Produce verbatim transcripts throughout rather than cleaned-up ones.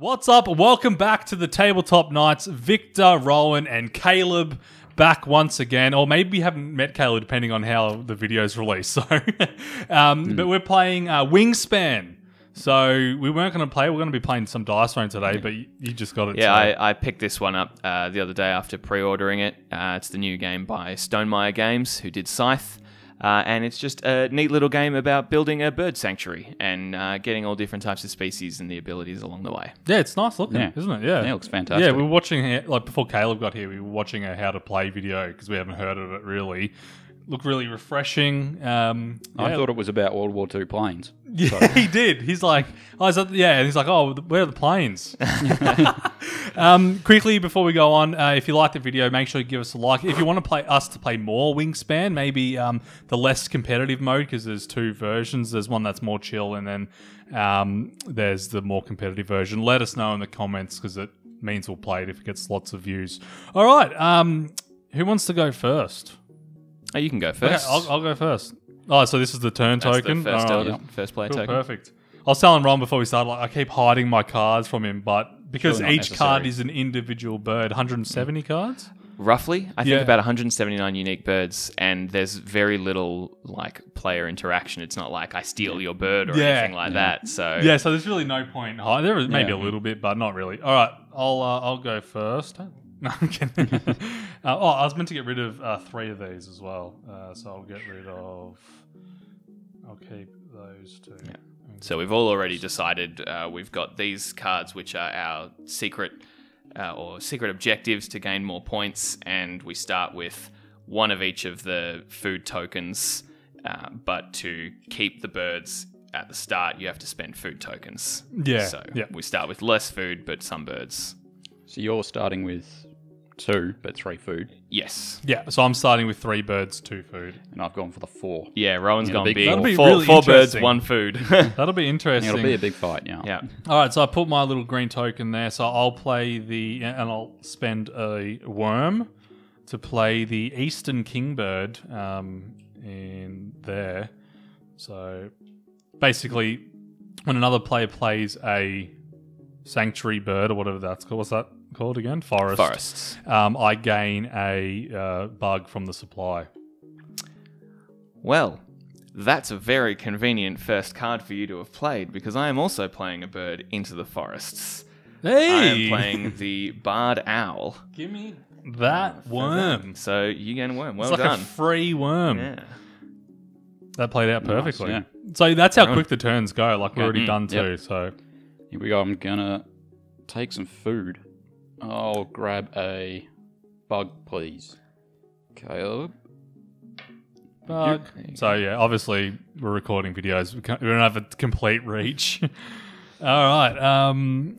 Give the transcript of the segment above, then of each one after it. What's up? Welcome back to the Tabletop Knights. Victor, Rowan, and Caleb back once again. Or maybe we haven't met Caleb, depending on how the video's released. So, um, mm. But we're playing uh, Wingspan. So we weren't going to play. We're going to be playing some Dice Run today, but you, you just got it. Yeah, I, I picked this one up uh, the other day after pre-ordering it. Uh, it's the new game by Stonemaier Games, who did Scythe. Uh, and it's just a neat little game about building a bird sanctuary and uh, getting all different types of species and the abilities along the way. Yeah, it's nice looking, yeah. Isn't it? Yeah. Yeah, it looks fantastic. Yeah, we were watching, like before Caleb got here, we were watching a how to play video because we haven't heard of it really. Looked really refreshing. Um, yeah. I thought it was about World War Two planes. Yeah, Sorry. He did. He's like, oh, is that, yeah, and he's like, oh, where are the planes? um, quickly, before we go on, uh, if you like the video, make sure you give us a like. If you want to play us to play more Wingspan, maybe um, the less competitive mode, because there's two versions. There's one that's more chill, and then um, there's the more competitive version. Let us know in the comments, because it means we'll play it if it gets lots of views. All right, um, who wants to go first? Oh, you can go first. Okay, I'll, I'll go first. Oh, so this is the turn That's token. The first, right. yeah. first player cool, token. Perfect. I was telling Ron before we started, like, I keep hiding my cards from him, but because Surely each card is an individual bird, one hundred seventy mm. cards? Roughly. I yeah. think about one hundred seventy-nine unique birds, and there's very little like player interaction. It's not like I steal your bird or yeah. anything like yeah. that. So Yeah, so there's really no point in hiding. There is maybe yeah. a little bit, but not really. All right, I'll, uh, I'll go first. No, I'm kidding. uh, oh, I was meant to get rid of uh, three of these as well. Uh, so I'll get rid of... I'll keep those two. Yeah. So we've all already decided uh, we've got these cards, which are our secret uh, or secret objectives to gain more points. And we start with one of each of the food tokens. Uh, but to keep the birds at the start, you have to spend food tokens. Yeah. So yeah. we start with less food, but some birds. So you're starting with... two, but three food. Yes. Yeah, so I'm starting with three birds, two food. And I've gone for the four. Yeah, Rowan's yeah, gone big. That'll be four, really four birds, one food. That'll be interesting. It'll be a big fight, yeah. yeah. All right, so I put my little green token there, so I'll play the... And I'll spend a worm to play the Eastern Kingbird um, in there. So basically, when another player plays a sanctuary bird or whatever that's called, what's that? Called again? Forest. Forests. Um, I gain a uh, bug from the supply. Well, that's a very convenient first card for you to have played, because I am also playing a bird into the forests. Hey! I am playing the Barred Owl. Give me that worm. So you gain a worm. Well done. It's like done. a free worm. Yeah. That played out perfectly. Nice, yeah. So that's how quick the turns go. Like we're already mm-hmm. done too. Yep. So here we go. I'm gonna take some food. I'll grab a bug, please. Caleb. Bug. So, yeah, obviously, we're recording videos. We, can't, we don't have a complete reach. All right. Um,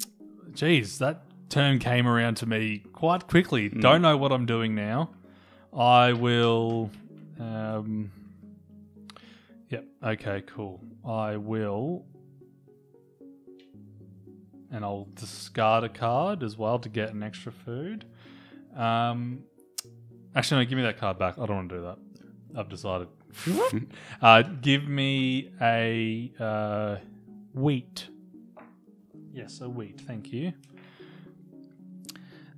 geez, that turn came around to me quite quickly. Mm. Don't know what I'm doing now. I will... Um, yep. Yeah, okay, cool. I will... And I'll discard a card as well to get an extra food. Um, actually, no, give me that card back. I don't want to do that. I've decided. uh, give me a uh, wheat. Yes, a wheat. Thank you.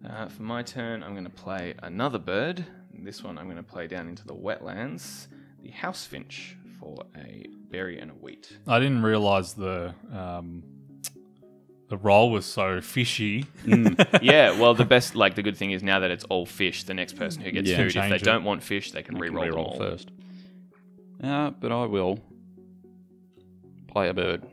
Uh, for my turn, I'm going to play another bird. This one I'm going to play down into the wetlands. The House Finch for a berry and a wheat. I didn't realise the... Um, The roll was so fishy. mm. Yeah, well, the best, like, the good thing is now that it's all fish, the next person who gets yeah, food, if they it. don't want fish, they can re-roll re-roll all. first. Uh, but I will play a bird.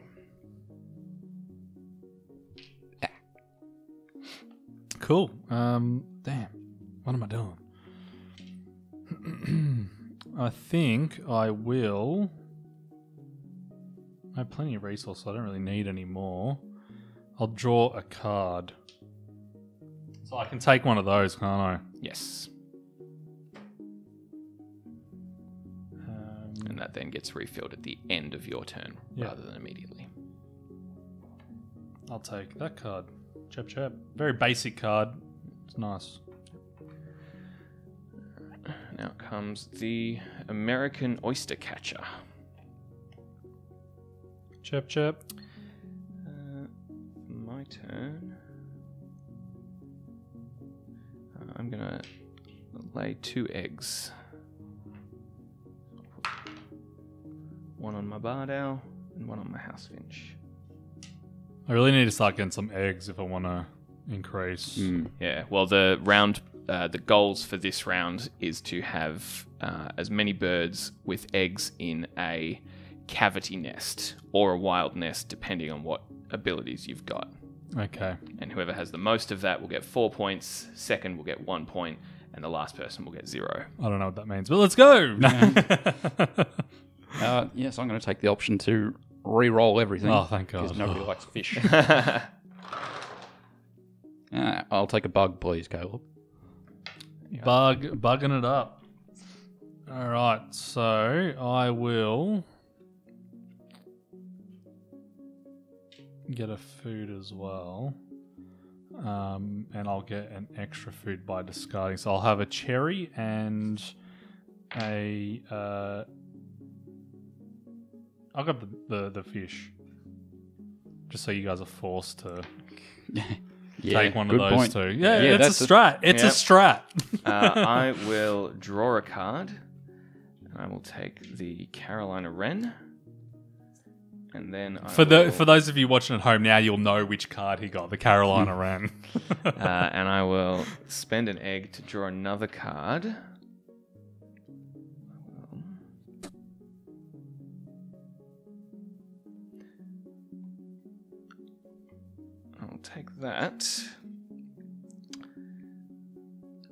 Cool. Um, damn, what am I doing? I think I will. I have plenty of resources. So I don't really need any more. I'll draw a card. So I can take one of those, can't I? Yes. Um, and that then gets refilled at the end of your turn yeah. rather than immediately. I'll take that card. Chap chap. Very basic card. It's nice. Now comes the American Oyster Catcher. Chap chap. turn. Uh, I'm gonna lay two eggs. One on my barred owl and one on my house finch. I really need to start getting some eggs if I want to increase. Mm. Yeah, well, the round, uh, the goals for this round is to have uh, as many birds with eggs in a cavity nest or a wild nest, depending on what abilities you've got. Okay. And whoever has the most of that will get four points, second will get one point, and the last person will get zero. I don't know what that means, but let's go! No. Uh, yes, I'm going to take the option to re-roll everything. Oh, thank God. Because nobody likes fish. uh, I'll take a bug, please, Caleb. Yeah. Bug, bugging it up. All right, so I will get a food as well. Um, and I'll get an extra food by discarding. So I'll have a cherry and a... Uh, I'll grab the, the, the fish. Just so you guys are forced to yeah, take one of those point. two. Yeah, yeah, it's a strat. A, it's yep. a strat. uh, I will draw a card. And I will take the Carolina Wren. And then I for will... the For those of you watching at home now, you'll know which card he got. The Carolina Wren. uh, and I will spend an egg to draw another card. Take that,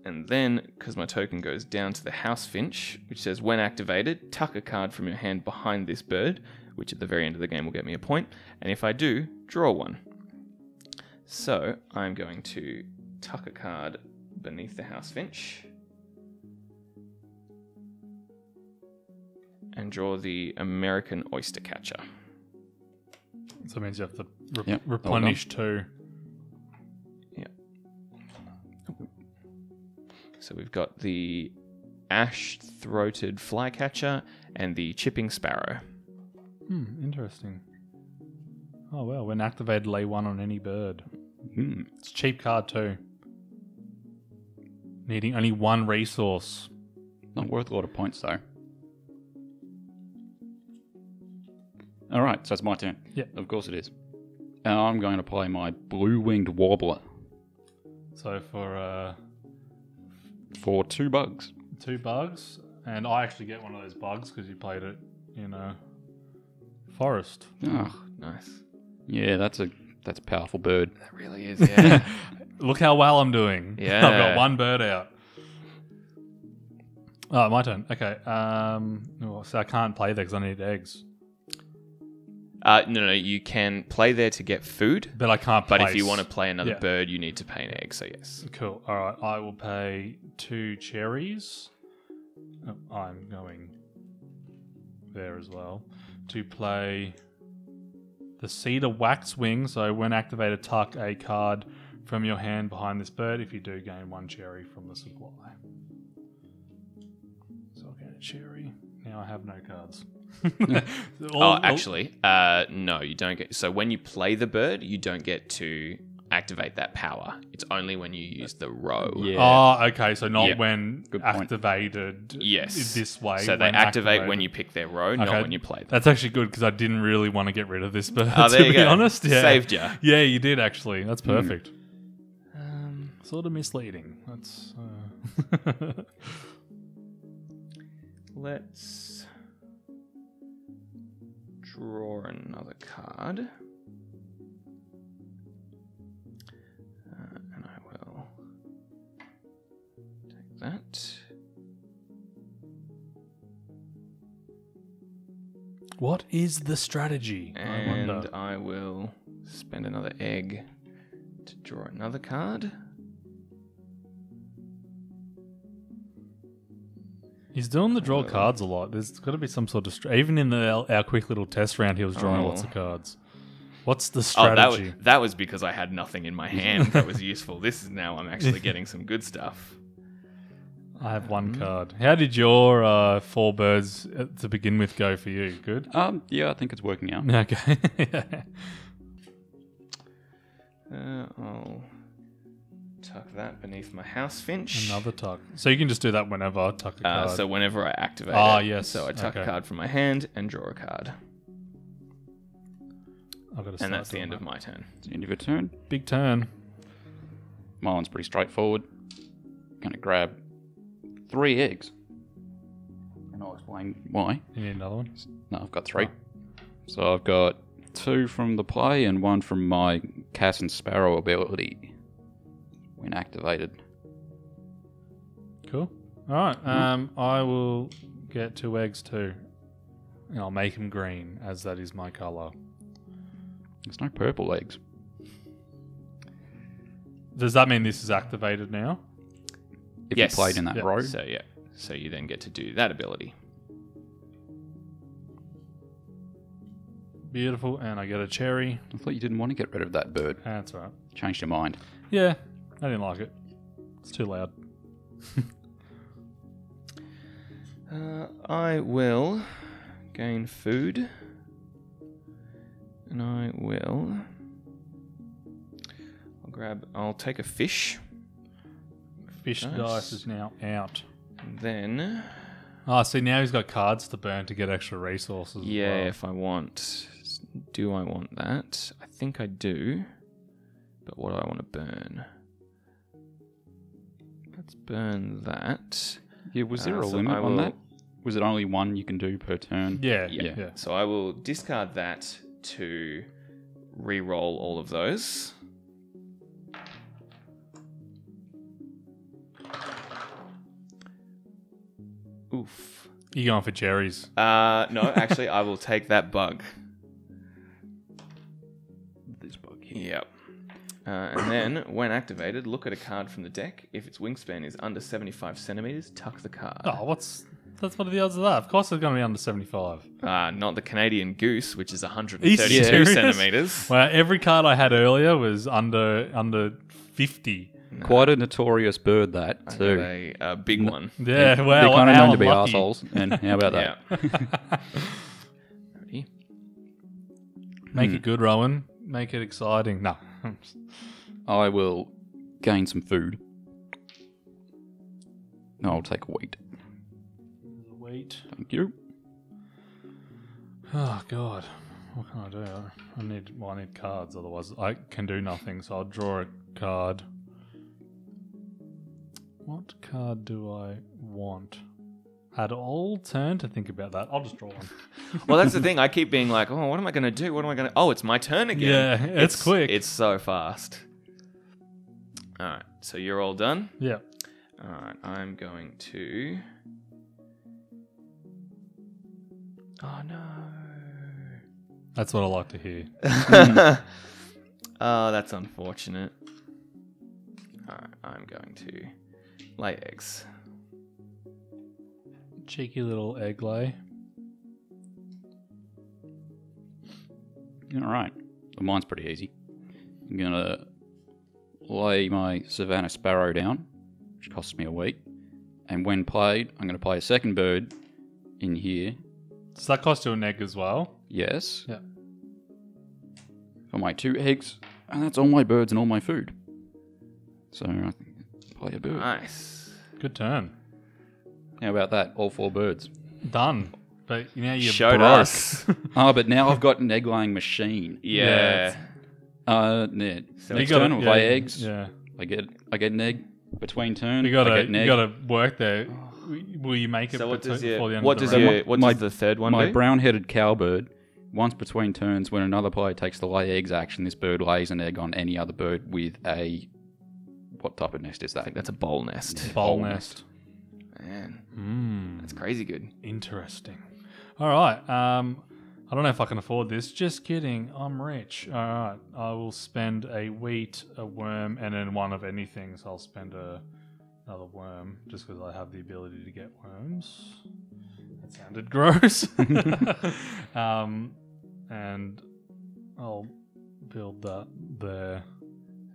and then because my token goes down to the house finch, which says when activated, tuck a card from your hand behind this bird, which at the very end of the game will get me a point, and if I do, draw one. So I'm going to tuck a card beneath the house finch and draw the American oyster catcher. So it means you have to re yep. replenish two. Yeah. So we've got the ash-throated flycatcher and the chipping sparrow. Hmm, interesting. Oh, well, when activated, lay one on any bird. Mm. It's a cheap card too. Needing only one resource. Not worth a lot of points though. All right, so it's my turn. Yeah, of course it is. And I'm going to play my blue-winged warbler. So for uh, for two bugs, two bugs, and I actually get one of those bugs because you played it in a forest. Oh, nice. Yeah, that's a that's a powerful bird. That really is. Yeah. Look how well I'm doing. Yeah, I've got one bird out. Oh, my turn. Okay. Um, well, so I can't play there because I need eggs. Uh, no, no, you can play there to get food. But I can't place. But if you want to play another yeah. bird, you need to pay an egg, so yes. Cool. All right, I will pay two cherries. Oh, I'm going there as well. To play the Cedar Waxwing. So when activated, tuck a card from your hand behind this bird. If you do, gain one cherry from the supply. So I'll get a cherry. Now I have no cards. all, oh, actually, uh, no, you don't get. So when you play the bird, you don't get to activate that power. It's only when you use the row. Yeah. Oh, okay. So not yep. when activated. Yes, this way. So they when activate activated. when you pick their row, okay. not when you play them. That's actually good because I didn't really want to get rid of this bird. Oh, there to you be go. honest, yeah. saved you. Yeah, you did actually. That's perfect. Mm. Um, sort of misleading. That's. Uh... Let's. Draw another card, uh, and I will take that. What is the strategy? And I wonder. I will spend another egg to draw another card. He's doing the draw cards a lot. There's got to be some sort of... Str Even in the, our quick little test round, he was drawing oh. lots of cards. What's the strategy? Oh, that, was, that was because I had nothing in my hand that was useful. This is now I'm actually getting some good stuff. I have one um, card. How did your uh, four birds to begin with go for you? Good? Um, yeah, I think it's working out. Okay. yeah. Uh, I'll tuck that beneath my house finch. Another tuck. So you can just do that whenever I tuck a card. Uh, so whenever I activate ah, it. Yes. So I tuck okay. a card from my hand and draw a card. I've got to and that's the end that. of my turn. It's the end of your turn. Big turn. My one's pretty straightforward. Going to grab three eggs. And I'll explain why. You need another one? No, I've got three. Oh. So I've got two from the play and one from my Cassin's Sparrow ability when activated. Cool. All right. Mm-hmm. um, I will get two eggs too. And I'll make them green as that is my colour. There's no purple eggs. Does that mean this is activated now? If yes. you played in that yep. row. So, yeah. So you then get to do that ability. Beautiful. And I get a cherry. I thought you didn't want to get rid of that bird. That's right. Changed your mind. Yeah. I didn't like it. It's too loud. uh, I will gain food. And I will... I'll grab... I'll take a fish. Fish dice, dice is now out. And then... Ah, oh, see, now he's got cards to burn to get extra resources. Yeah, as well. If I want. Do I want that? I think I do. But what do I want to burn? Let's burn that. Yeah, was there uh, a so limit I on will... that? Was it only one you can do per turn? Yeah, yeah. yeah. yeah. So I will discard that to re-roll all of those. Oof. You going for cherries? Uh, no, actually, I will take that bug. This bug here. Yep. Uh, and then, when activated, look at a card from the deck. If its wingspan is under seventy-five centimeters, tuck the card. Oh, what's... That's one of the odds of that. Of course it's going to be under seventy-five. Uh, not the Canadian goose, which is one hundred thirty-two centimetres. Well, every card I had earlier was under under fifty. No. Quite a notorious bird, that, I too. A, a big no. one. Yeah, yeah. well, They're kind of known to be lucky. Arseholes. And how about that? Yeah. Ready? Make hmm. it good, Rowan. Make it exciting. No. I will gain some food. No, I'll take wheat. Wait. Thank you. Oh God, what can I do? I need, well, I need cards. Otherwise, I can do nothing. So I'll draw a card. What card do I want? Had all turn to think about that. I'll just draw one. Well, that's the thing. I keep being like, oh, what am I going to do? What am I going to? Oh, it's my turn again. Yeah, it's, it's quick. It's so fast. All right. So you're all done. Yeah. All right. I'm going to. Oh no. That's what I like to hear. Oh, that's unfortunate. Alright, I'm going to lay eggs. Cheeky little egg lay. Alright. Well, mine's pretty easy. I'm going to lay my Savannah Sparrow down, which costs me a wheat. And when played, I'm going to play a second bird in here. Does that cost you an egg as well? Yes. Yeah. For my two eggs, and that's all my birds and all my food. So I can play a bird. Nice. Good turn. How about that? All four birds. Done. But now you showed broke. us. Oh, but now I've got an egg laying machine. Yeah. yeah. Uh, yeah. So next turn, I yeah, lay eggs. Yeah. I get I get an egg between turn. You gotta I get an egg. you gotta work there. Will you make it so what does your, before the end what of the does round? Your, what my, does the third one my do? My brown-headed cowbird, once between turns, when another player takes the lay eggs action, this bird lays an egg on any other bird with a... What type of nest is that? I think that's a bowl nest. Yeah, bowl, bowl nest. nest. Man. Mm. That's crazy good. Interesting. All right. Um, I don't know if I can afford this. Just kidding. I'm rich. All right. I will spend a wheat, a worm, and then one of anything. So I'll spend a... Another worm, just because I have the ability to get worms. That sounded gross. um, and I'll build that there.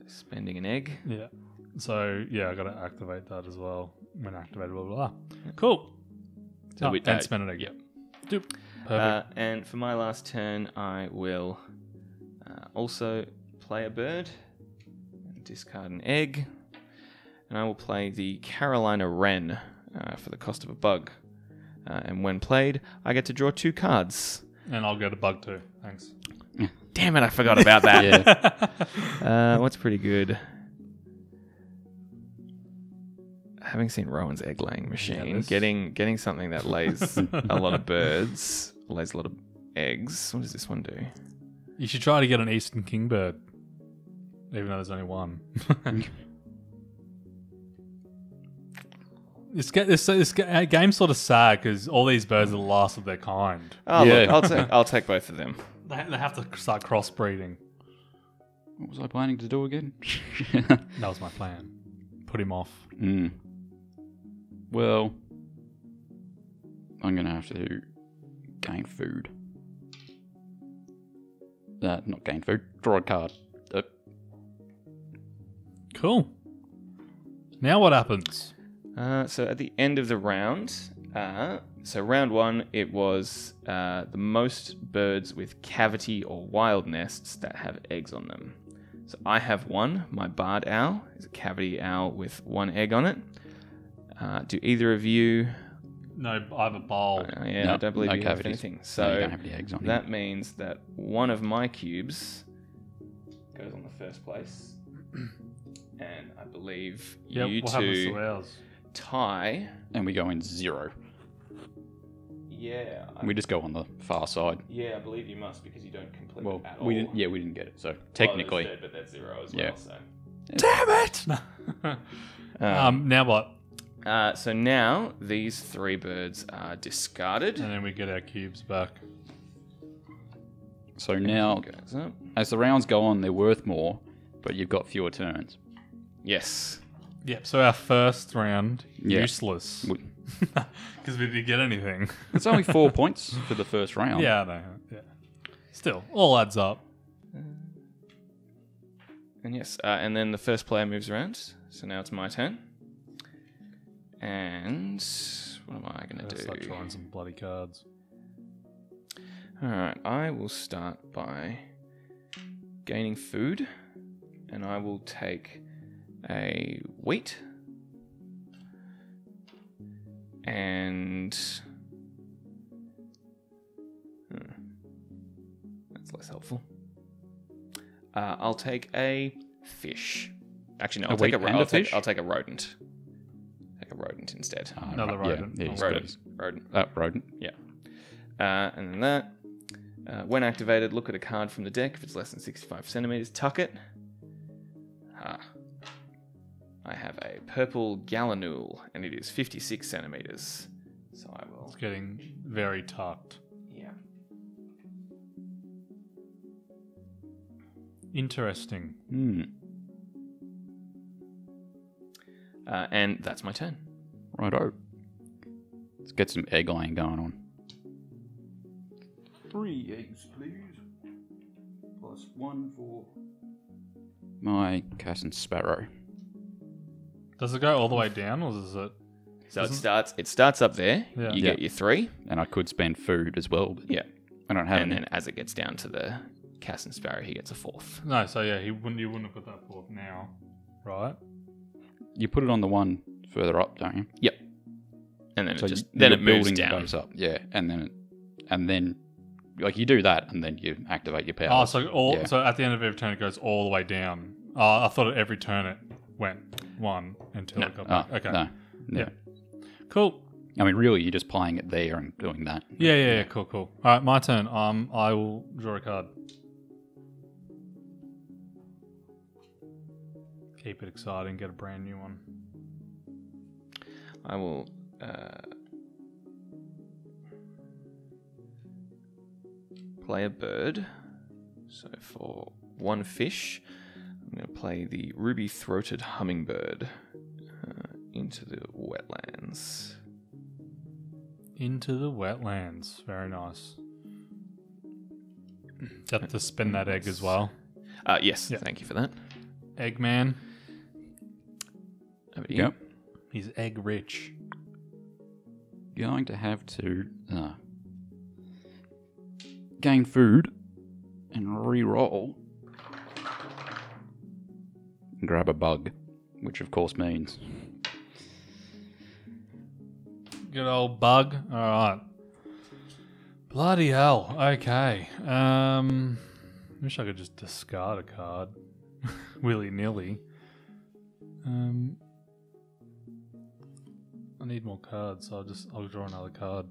Spending an egg. Yeah. So, yeah, I got to activate that as well. When activated, blah, blah, blah. Cool. So oh, we, and uh, spend an egg. Yep. Doop. Perfect. Uh, and for my last turn, I will uh, also play a bird. discard an egg. And I will play the Carolina Wren uh, for the cost of a bug. Uh, and when played, I get to draw two cards. And I'll go to bug too. Thanks. Damn it, I forgot about that. Yeah. uh, what's pretty good? Having seen Rowan's egg laying machine, yeah, getting getting something that lays a lot of birds, lays a lot of eggs. What does this one do? You should try to get an Eastern Kingbird, even though there's only one. This, this, this game's sort of sad because all these birds are the last of their kind. Oh, yeah. Look, I'll, take, I'll take both of them. They, they have to start crossbreeding. What was I planning to do again? That was my plan. Put him off. Mm. Well, I'm going to have to gain food. Uh, not gain food. Draw a card. Uh. Cool. Now what happens? Uh, so at the end of the round, uh, so round one, it was uh, the most birds with cavity or wild nests that have eggs on them. So I have one. My barred owl is a cavity owl with one egg on it. Uh, do either of you... No, I have a bowl. Uh, yeah, no, I don't believe no you cavities. Have anything. So no, you don't have any eggs on that you. Means that one of my cubes goes on the first place. And I believe yep, you two... tie and we go in zero. Yeah, I we just go on the far side. Yeah, I believe you must because you don't complete well, it at we all. Didn't, yeah, we didn't get it. So technically, oh, that's dead, but that's zero as yeah. well. So damn it! um, um, now what? Uh, so now these three birds are discarded, and then we get our cubes back. So now, as the rounds go on, they're worth more, but you've got fewer turns. Yes. Yep, so our first round, yeah. useless. Because we didn't get anything. It's only four points for the first round. Yeah, I know. Yeah. Still, all adds up. And yes, uh, and then the first player moves around. So now it's my turn. And what am I going to do? Start trying some bloody cards. Alright, I will start by gaining food. And I will take... a wheat and hmm, that's less helpful. Uh, I'll take a fish. Actually, no, I'll a take a, I'll, a take, fish? I'll take a rodent. Take a rodent instead. Uh, Another ro rodent. Yeah, yeah, oh, rodent. Rodent. Uh, rodent. Yeah. Uh, and then that. Uh, when activated, look at a card from the deck. If it's less than sixty-five centimeters, tuck it. Ah. I have a purple gallinule, and it is fifty-six centimeters. So I will. It's getting very tucked. Yeah. Interesting. Hmm. Uh, and that's my turn. Righto. Let's get some egg laying going on. Three eggs, please. Plus one for my Cassin's Sparrow. Does it go all the way down, or is it? So it starts. It starts up there. Yeah. You yeah. get your three, and I could spend food as well. But yeah, I don't have. And any. Then as it gets down to the Cassin's Sparrow, he gets a fourth. No, so yeah, he wouldn't. You wouldn't have put that fourth now, right? You put it on the one further up, don't you? Yep. And then so it just you, then it moves down. Goes up. Yeah, and then it, and then like you do that, and then you activate your power. Oh, so all yeah. so at the end of every turn, it goes all the way down. Oh, I thought at every turn it. Went one until no. it got back. Oh, okay. No, no. Yeah. Cool. I mean, really, you're just playing it there and doing that. Yeah, yeah, yeah. Cool, cool. All right, my turn. Um, I will draw a card. Keep it exciting. Get a brand new one. I will. Uh, play a bird. So for one fish. I'm going to play the Ruby-throated Hummingbird uh, into the wetlands. Into the wetlands. Very nice. Do you have to spin that egg as well? Uh, yes, yep. Thank you for that. Eggman. Over to you. Yep. He's egg-rich. Going to have to uh, gain food and re-roll. grab a bug, which of course means. Good old bug. All right. Bloody hell. Okay. Um, I wish I could just discard a card willy-nilly. Um, I need more cards, so I'll just I'll draw another card.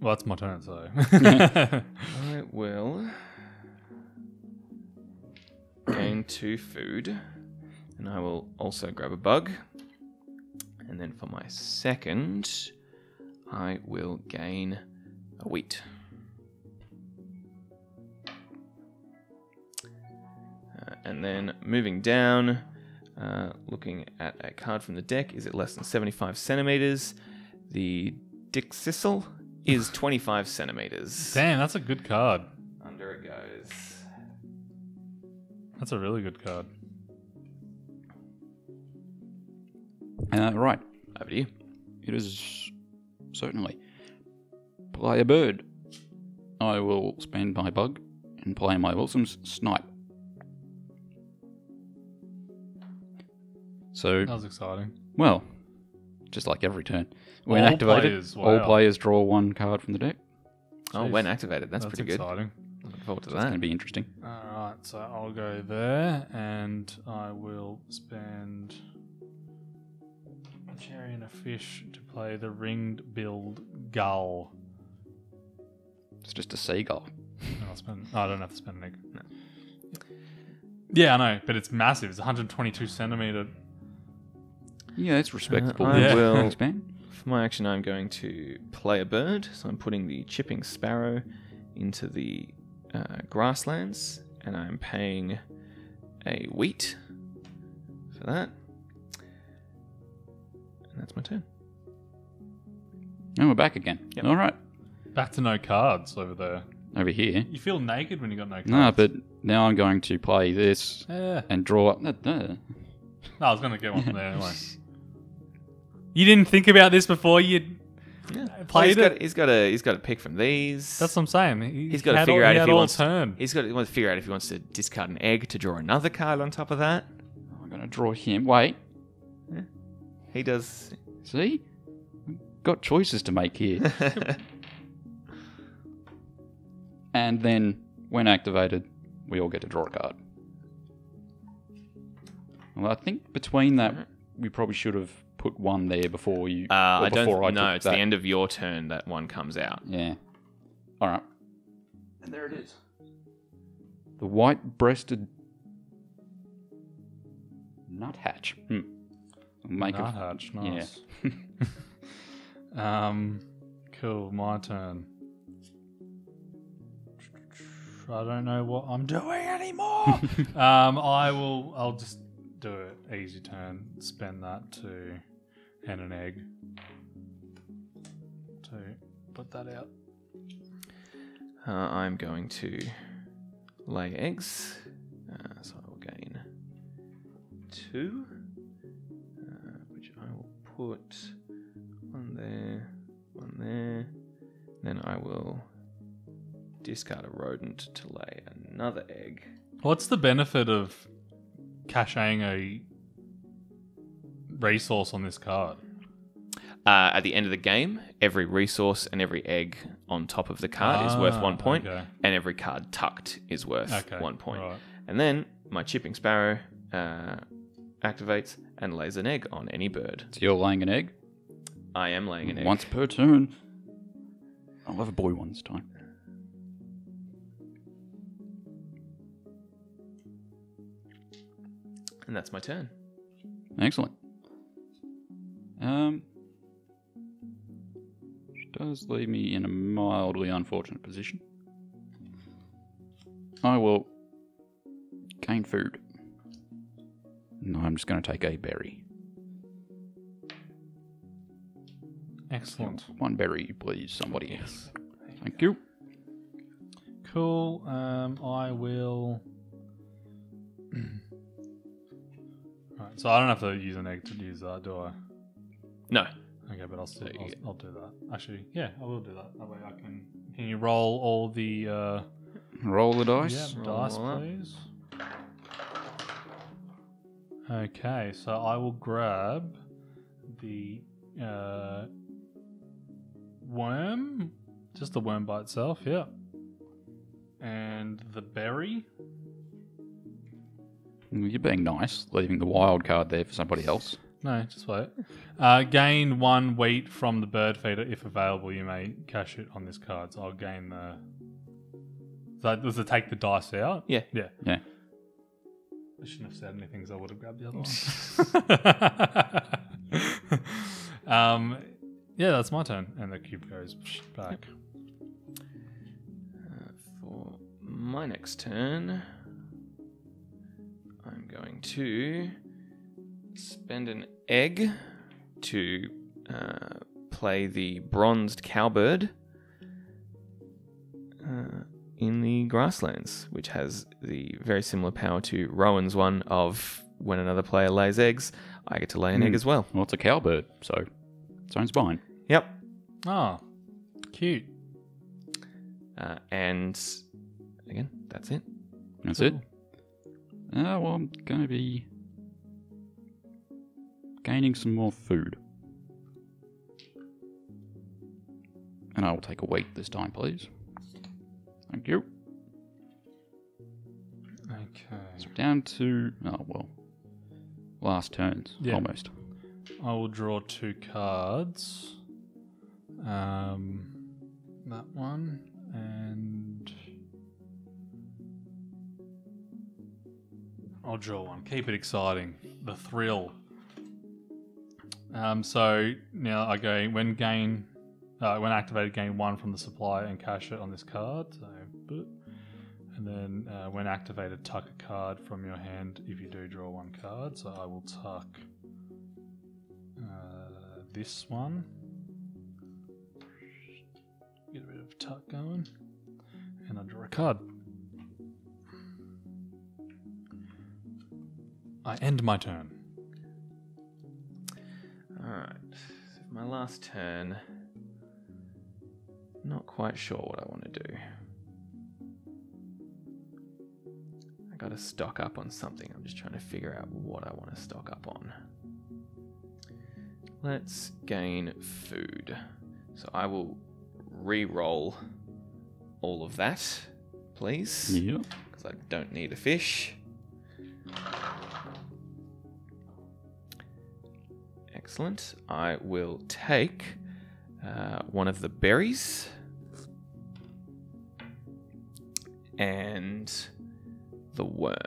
Well, it's my turn, so. I will gain two food, and I will also grab a bug. And then for my second, I will gain a wheat. Uh, and then moving down, uh, looking at a card from the deck, is it less than seventy-five centimeters? The Dickcissel is twenty-five centimeters. Damn, that's a good card. Under it goes. That's a really good card. Uh, right. Over to you. It is certainly. Play a bird. I will spend my bug and play my Wilson's Snipe. So, that was exciting. Well, just like every turn. When all activated, players, wow. all players draw one card from the deck. Jeez. Oh, when activated, that's, that's pretty exciting. Good. Looking forward to that. It's going to be interesting. All right, so I'll go there, and I will spend a cherry and a fish to play the Ring-billed Gull. It's just a seagull. And I'll spend, oh, I don't have to spend an egg. No. Yeah, I know, but it's massive. It's one hundred twenty-two centimetre. Yeah, it's respectable. Uh, I yeah. will expand. For my action, I'm going to play a bird. So I'm putting the Chipping Sparrow into the uh, grasslands, and I'm paying a wheat for that. And that's my turn. And we're back again. Yep. All right. Back to no cards over there. Over here. You feel naked when you got no cards. No, but now I'm going to play this yeah. and draw up. No, no. I was going to get one from there anyway. You didn't think about this before you yeah. played well, he's it. Got, he's got a he's got to pick from these. That's what I'm saying. He he's got to figure all, out he if he wants. Turn. He's got to, he wants to figure out if he wants to discard an egg to draw another card on top of that. I'm going to draw him. Wait, yeah. he does. See, got choices to make here. And then, when activated, we all get to draw a card. Well, I think between that, we probably should have put one there before you. Uh, I before don't. I no, it's that. The end of your turn that one comes out. Yeah. All right. And there it is. The white-breasted nuthatch. Hmm. Make nuthatch. A, nice. Yeah. um. Cool. My turn. I don't know what I'm doing anymore. um. I will. I'll just. Do it easy turn, spend that to and an egg to put that out. Uh, I'm going to lay eggs, uh, so I will gain two, uh, which I will put one there, one there. Then I will discard a rodent to lay another egg. What's the benefit of caching a resource on this card? Uh, at the end of the game, every resource and every egg on top of the card ah, is worth one point, okay. and every card tucked is worth okay, one point. Right. And then my Chipping Sparrow uh, activates and lays an egg on any bird. So you're laying an egg? I am laying an egg. Once per turn. I'll have a boy one this time. And that's my turn. Excellent. Um, which does leave me in a mildly unfortunate position. I will gain food. No, I'm just going to take a berry. Excellent. One berry, please, somebody. Yes. Thank you. Cool. Um, I will. So I don't have to use an egg to use that, do I? No. Okay, but I'll still, I'll, I'll do that. Actually, yeah, I will do that. That way I can. Can you roll all the uh, Roll the dice. Yep, dice, please. Okay, so I will grab the uh, worm, just the worm by itself, yeah, and the berry. You're being nice, leaving the wild card there for somebody else. No, just wait. Uh, gain one wheat from the bird feeder. If available, you may cash it on this card. So I'll gain the... So does it take the dice out? Yeah. Yeah. Yeah. I shouldn't have said anything because I would have grabbed the other one. um, yeah, that's my turn. And the cube goes back. Uh, for my next turn, I'm going to... spend an egg to uh, play the Bronzed Cowbird uh, in the Grasslands, which has the very similar power to Rowan's one of when another player lays eggs, I get to lay an mm. egg as well. Well, it's a cowbird, so its own's mine. Yep. Ah, oh, cute. Uh, and again, that's it. That's cool. it. Uh, well, I'm going to be... gaining some more food. And I will take a wheat this time, please. Thank you. Okay. So down to... oh, well. Last turns, yeah. Almost. I will draw two cards. Um, that one. And... I'll draw one. Keep it exciting. The thrill. Um, so now I go when gain, uh, when activated, gain one from the supply and cash it on this card. So, and then uh, when activated, tuck a card from your hand. If you do, draw one card. So I will tuck uh, this one. Get a bit of tuck going, and I draw a card. I end my turn. Alright, so for my last turn, not quite sure what I want to do. I gotta stock up on something. I'm just trying to figure out what I want to stock up on. Let's gain food. So I will re-roll all of that, please. Yeah. Because I don't need a fish. Excellent. I will take uh, one of the berries and the worm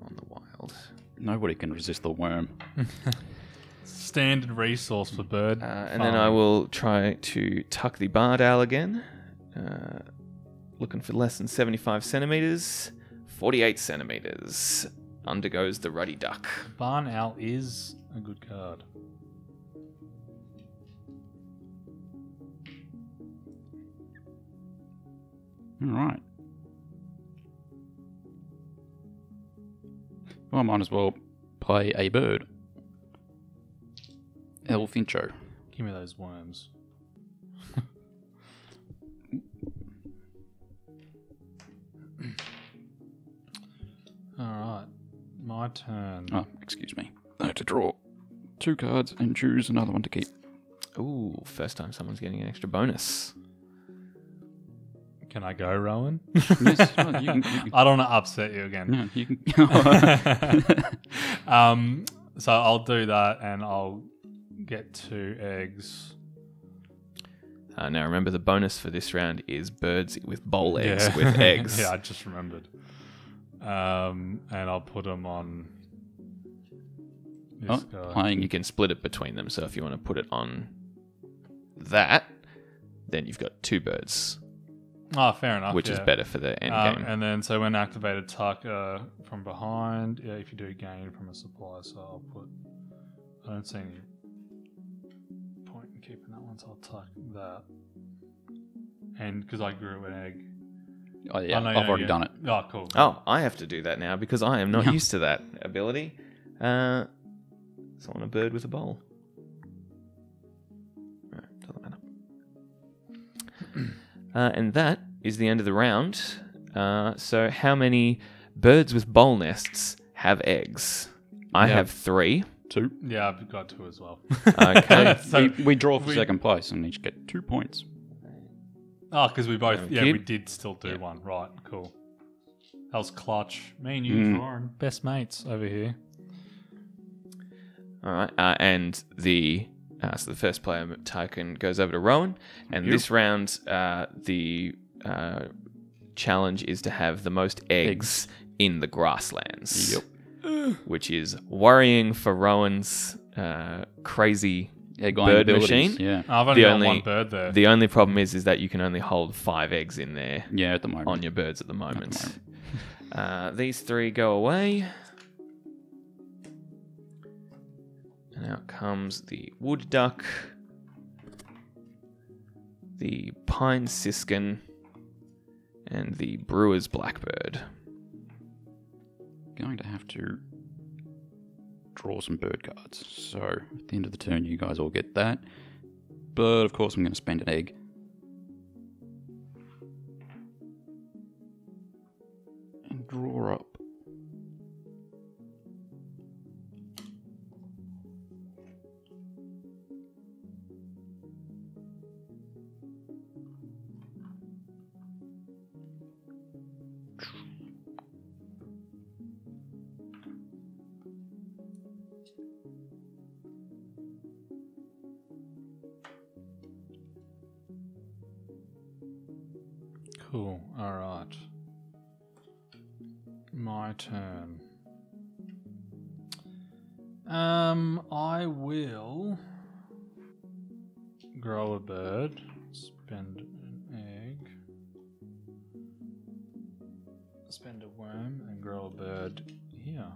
on the wild. Nobody can resist the worm. Standard resource for bird. Uh, and Fine. Then I will try to tuck the barred owl again. Uh, looking for less than seventy-five centimetres. forty-eight centimetres. Undergoes the ruddy duck. Barn owl is... a good card. All right. Well, I might as well play a bird. El Fincho. Give me those worms. All right. My turn. Oh, excuse me. I have to draw two cards and choose another one to keep. Ooh, first time someone's getting an extra bonus. Can I go, Rowan? Yes, oh, you can, you can. I don't want to upset you again. No, you can. um, so I'll do that and I'll get two eggs. Uh, now remember, the bonus for this round is birds with bowl eggs yeah. with eggs. Yeah, I just remembered. Um, and I'll put them on... Oh, playing. You can split it between them, so if you want to put it on that, then you've got two birds. Oh, fair enough. Which yeah. is better for the end um, game. And then, so when activated, tuck uh, from behind. Yeah, if you do gain from a supply, so I'll put... I don't see any point in keeping that one, so I'll tuck that. And because I grew an egg. Oh, yeah. Oh, no, I've no, already yeah. done it. Oh, cool. Oh, I have to do that now because I am not yeah. used to that ability. Uh... It's on a bird with a bowl. All right, doesn't matter. uh, and that is the end of the round. Uh, so how many birds with bowl nests have eggs? I yep. have three. Two. Yeah, I've got two as well. Okay. So we, we draw for we, second place and each get two points. Oh, because we both... Yeah, we did still do yep. one. Right, cool. That was clutch. Me and you, mm. Lauren. Best mates over here. All right. Uh, and the... Uh, so the first player token goes over to Rowan. And yep. this round, uh, the uh, challenge is to have the most eggs, eggs. in the grasslands. Yep. Which is worrying for Rowan's uh, crazy egg bird machine. Yeah, I've only the got only, one bird there. The only problem is, is that you can only hold five eggs in there. Yeah, at the moment on your birds at the moment. At the moment. uh, these three go away, and out comes the wood duck, the pine siskin, and the brewer's blackbird. Going to have to draw some bird cards. So at the end of the turn, you guys all get that. But of course, I'm going to spend an egg. And draw up. Cool, alright. My turn. Um, I will grow a bird, spend an egg, spend a worm, and grow a bird here.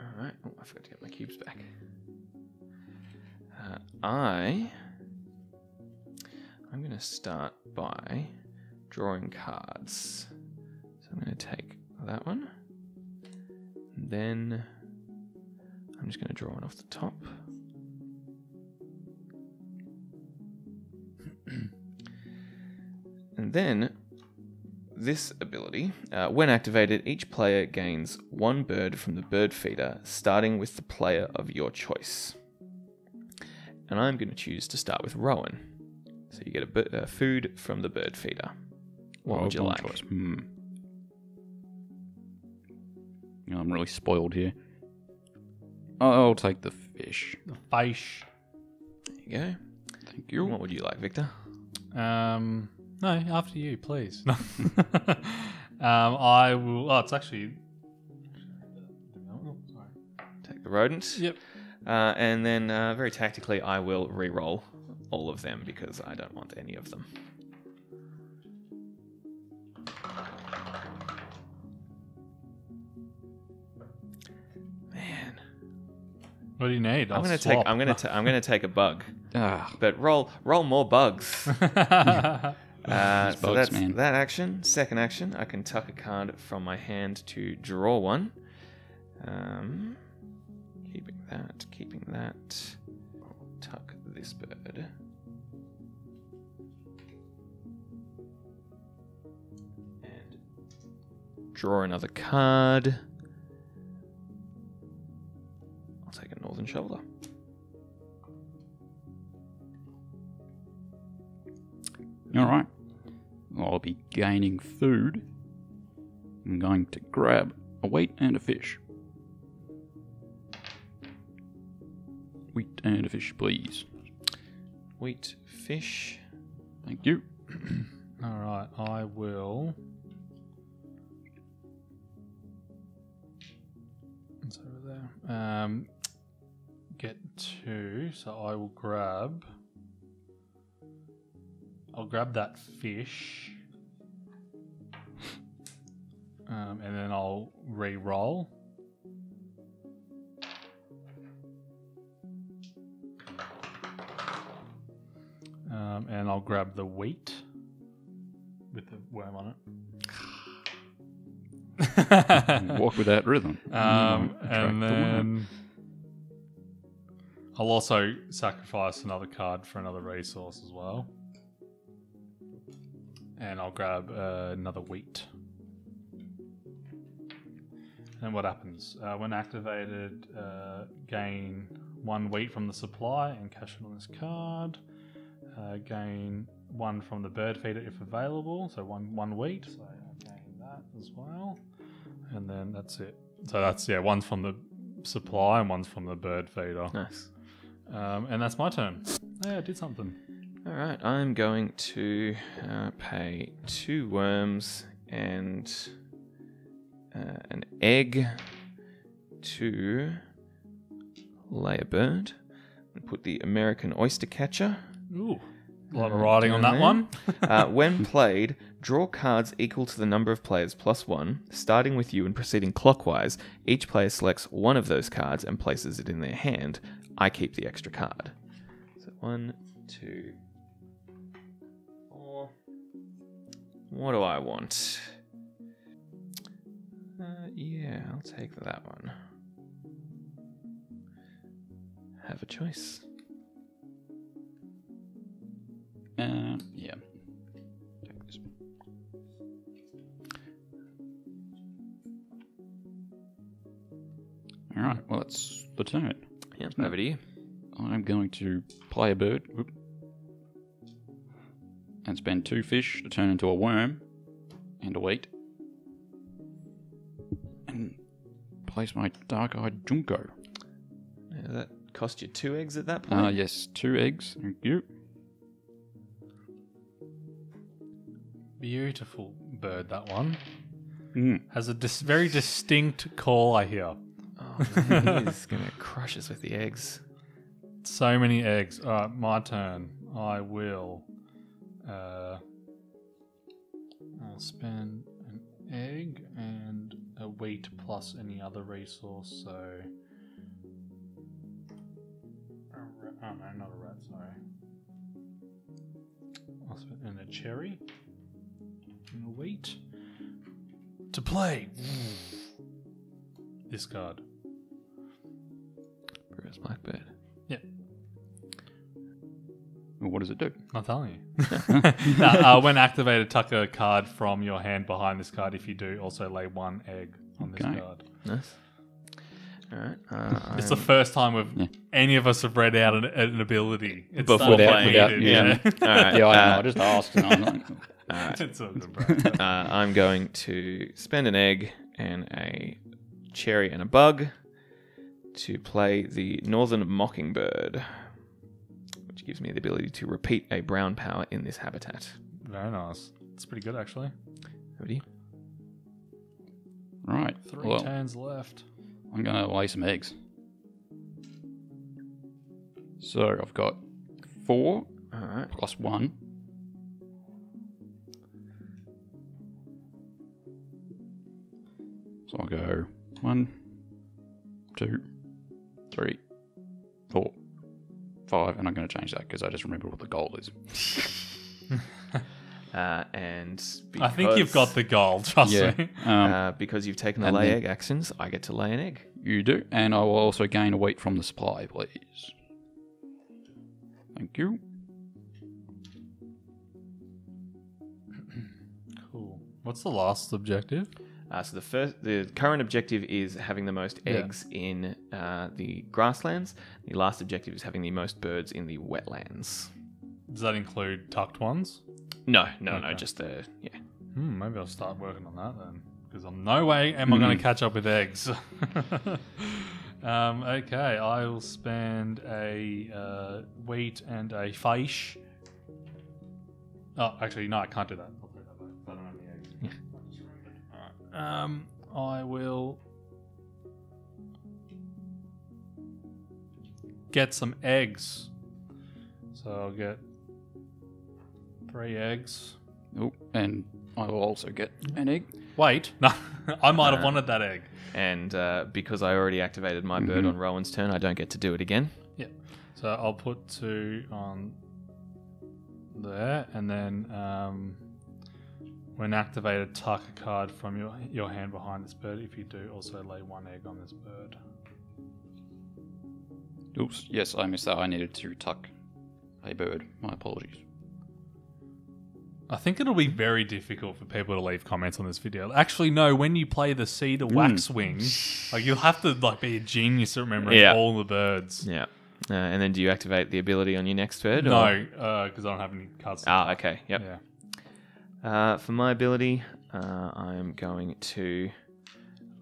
Alright, oh, I forgot to get my cubes back. Uh, I... I'm going to start by drawing cards. So I'm going to take that one. And then I'm just going to draw one off the top. And then this ability, uh, when activated, each player gains one bird from the bird feeder, starting with the player of your choice. And I'm going to choose to start with Rowan. So you get a bit, uh, food from the bird feeder. What oh, would you like? Hmm. You know, I'm really spoiled here. I'll take the fish. The fish. There you go. Thank you. What would you like, Victor? Um, no, after you, please. um, I will. Oh, it's actually. Oh, sorry. Take the rodent. Yep. Uh, and then, uh, very tactically, I will re-roll all of them because I don't want any of them. Man, what do you need? I'll I'm gonna swap. take. I'm gonna. T I'm gonna take a bug. Ugh. But roll. Roll more bugs. uh, bugs so that's man. that action. Second action. I can tuck a card from my hand to draw one. Um, keeping that. Keeping that. Tuck this bird. And draw another card. I'll take a northern shoveler. Alright. I'll be gaining food. I'm going to grab a wheat and a fish. Wheat and a fish, please. Wheat, fish. Thank you. All right, I will. It's over there. Um, get two, so I will grab. I'll grab that fish. um, and then I'll re-roll. Um, and I'll grab the wheat with the worm on it. Walk with that rhythm. Um, and then the I'll also sacrifice another card for another resource as well. and I'll grab uh, another wheat. And what happens? Uh, when activated, uh, gain one wheat from the supply and cash it on this card. Uh, gain one from the bird feeder if available, so one one wheat. So I gain that as well, and then that's it. So that's yeah, one's from the supply and one's from the bird feeder. Nice. Um, and that's my turn. Yeah, I did something. All right, I'm going to uh, pay two worms and uh, an egg to lay a bird. I'm going to put the American Oyster Catcher. Ooh, a lot of writing on that there. one. uh, when played, draw cards equal to the number of players plus one, starting with you and proceeding clockwise. Each player selects one of those cards and places it in their hand. I keep the extra card. So one, two, four. What do I want? Uh, yeah, I'll take that one. Have a choice. Uh, yeah. Take this. All right. Well, that's the turn. Yeah. Over to you. I'm going to play a bird. Whoop. And spend two fish to turn into a worm and a wheat. And place my dark-eyed Junco. Yeah, that cost you two eggs at that point? Uh, yes, two eggs. Thank you. Beautiful bird, that one. Mm. Has a dis very distinct call, I hear. Oh, man, he's going to crush us with the eggs. So many eggs. All right, my turn. I will uh, I'll spend an egg and a wheat plus any other resource. So, a oh no, not a rat, sorry. I'll spend and a cherry and a wheat to play. This card. Brewer's Blackbird. Yeah. Well, what does it do? I'm telling you. Now, uh, when activated, tuck a card from your hand behind this card. If you do, also lay one egg on okay. this card. Nice. All right. Uh, it's I'm... the first time we've yeah. any of us have read out an, an ability it's before without, without yeah. yeah. All right. Yeah, I, uh, I just asked. And I'm like, all right. It's all good, uh, I'm going to spend an egg and a cherry and a bug to play the Northern Mockingbird, which gives me the ability to repeat a brown power in this habitat. Very nice. It's pretty good, actually. Ready? Right. Three well, turns left. I'm going to lay some eggs. So I've got four All right. plus one. So I'll go one, two, three, four, five, and I'm going to change that because I just remember what the goal is. uh, and because, I think you've got the goal, trust yeah. me. Um, uh, because you've taken the lay egg actions, I get to lay an egg. You do, and I will also gain a wheat from the supply, please. Thank you. Cool. What's the last objective? Uh, so the first, the current objective is having the most eggs yeah. in uh, the grasslands. The last objective is having the most birds in the wetlands. Does that include tucked ones? No, no, okay. no, just the yeah. Hmm, maybe I'll start working on that then, because on no way am I going to catch up with eggs. um, okay, I will spend a uh, wheat and a fish. Oh, actually, no, I can't do that. Um, I will get some eggs. So I'll get three eggs. Oh, and I will also get an egg. Wait, no, I might uh, have wanted that egg. And uh, because I already activated my mm-hmm. bird on Rowan's turn, I don't get to do it again. Yeah. So I'll put two on there, and then um. When activated, tuck a card from your, your hand behind this bird. If you do, also lay one egg on this bird. Oops, yes, I missed that. I needed to tuck a bird. My apologies. I think it'll be very difficult for people to leave comments on this video. Actually, no, when you play the Cedar Waxwing, mm. like you'll have to like be a genius at remembering yeah. all the birds. Yeah. Uh, and then do you activate the ability on your next bird? No, because uh, I don't have any cards. Ah, oh, okay. Yep. Yeah. Uh, for my ability, uh, I'm going to